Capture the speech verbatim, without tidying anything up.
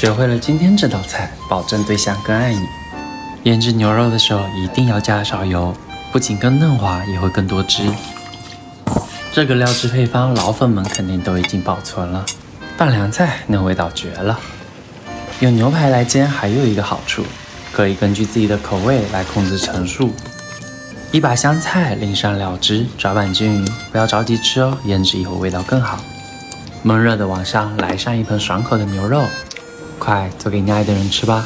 学会了今天这道菜，保证对象更爱你。腌制牛肉的时候一定要加少油，不仅更嫩滑，也会更多汁。这个料汁配方，老粉们肯定都已经保存了。拌凉菜那味道绝了。用牛排来煎还有一个好处，可以根据自己的口味来控制成数。一把香菜淋上料汁，抓拌均匀，不要着急吃哦，腌制以后味道更好。闷热的晚上来上一盆爽口的牛肉。快做给你爱的人吃吧。